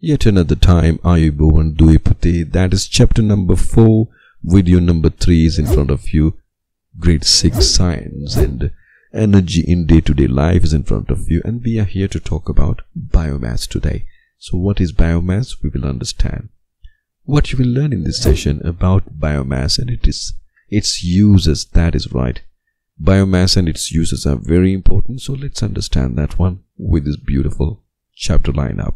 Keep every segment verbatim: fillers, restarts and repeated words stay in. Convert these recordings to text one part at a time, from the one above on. yet another time, Ayubo and Duipati. That is chapter number four, video number three is in front of you. Grade six science and energy in day-to-day life is in front of you, and we are here to talk about biomass today. So what is biomass? We will understand what you will learn in this session about biomass and it is its uses. That is right. Biomass and its uses are very important. So let's understand that one with this beautiful chapter lineup.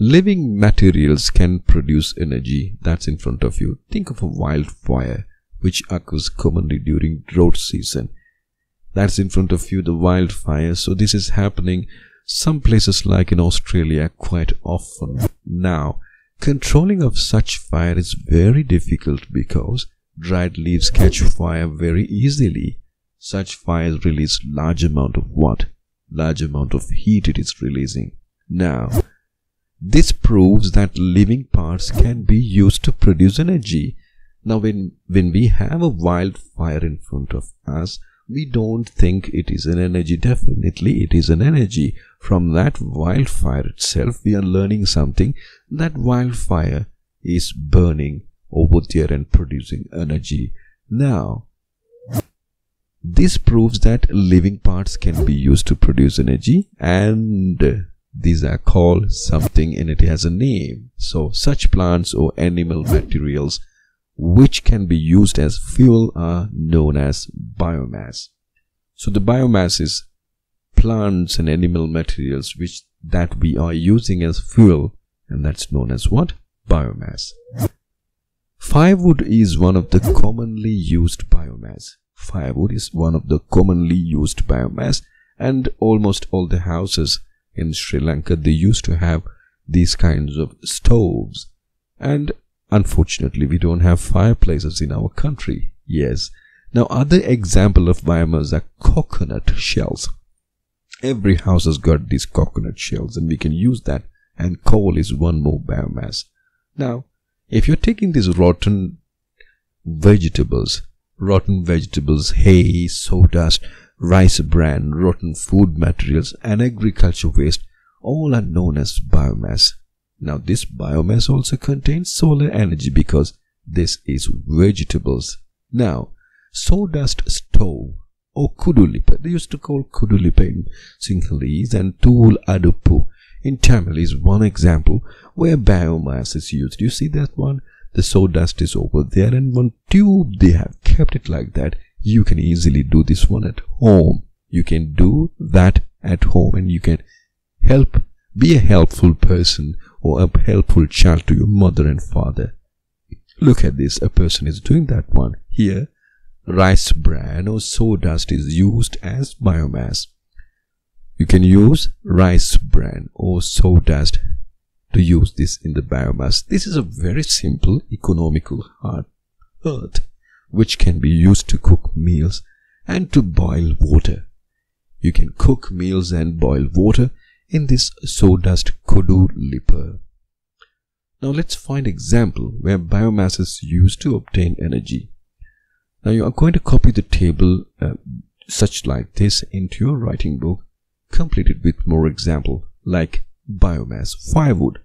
Living materials can produce energy. That's in front of you. Think of a wildfire which occurs commonly during drought season. That's in front of you, the wildfire. So this is happening some places like in Australia quite often. Now, controlling of such fire is very difficult because dried leaves catch fire very easily. Such fires release large amount of what? Large amount of heat it is releasing. Now, this proves that living parts can be used to produce energy. Now, when, when we have a wildfire in front of us, we don't think it is an energy. Definitely, it is an energy. From that wildfire itself, we are learning something. That wildfire is burning over there and producing energy. Now, this proves that living parts can be used to produce energy, and these are called something and it has a name. So such plants or animal materials which can be used as fuel are known as biomass. So the biomass is plants and animal materials which that we are using as fuel, and that's known as what? Biomass. Firewood is one of the commonly used biomass. Firewood is one of the commonly used biomass, and almost all the houses in Sri Lanka, they used to have these kinds of stoves, and unfortunately we don't have fireplaces in our country. Yes. Now, other example of biomass are coconut shells. Every house has got these coconut shells and we can use that, and coal is one more biomass. Now, if you're taking these rotten vegetables, rotten vegetables, hay, sawdust, rice bran, rotten food materials and agriculture waste, all are known as biomass. Now, this biomass also contains solar energy because this is vegetables. Now, sawdust stove or kudulipa, they used to call kudulipa in Sinhalese and tul aduppu in Tamil is one example where biomass is used. You see that one? The sawdust is over there and one tube, they have kept it like that. You can easily do this one at home. You can do that at home and you can help, be a helpful person or a helpful child to your mother and father. Look at this, a person is doing that one. Here, rice bran or sawdust is used as biomass. You can use rice bran or sawdust to use this in the biomass. This is a very simple economical hard earth which can be used to cook meals and to boil water. You can cook meals and boil water in this sawdust kudulipa. Now let's find example where biomass is used to obtain energy. Now you are going to copy the table uh, such like this into your writing book, complete it with more example like biomass, firewood,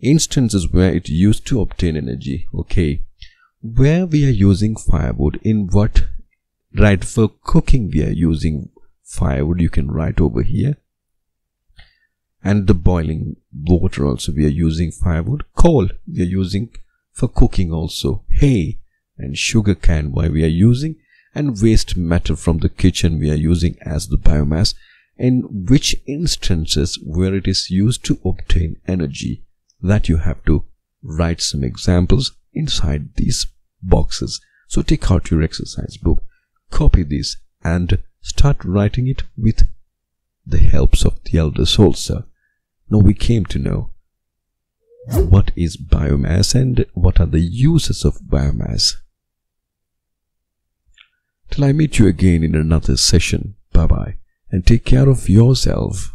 instances where it used to obtain energy. Okay, where we are using firewood, in what, right, for cooking we are using firewood, you can write over here, and the boiling water also we are using firewood, coal we are using for cooking also, hay and sugar cane why we are using, and waste matter from the kitchen we are using as the biomass. In which instances where it is used to obtain energy, that you have to write some examples inside these boxes. So take out your exercise book, copy this and start writing it with the helps of the elders also. Now we came to know what is biomass and what are the uses of biomass. Till I meet you again in another session, bye bye and take care of yourself.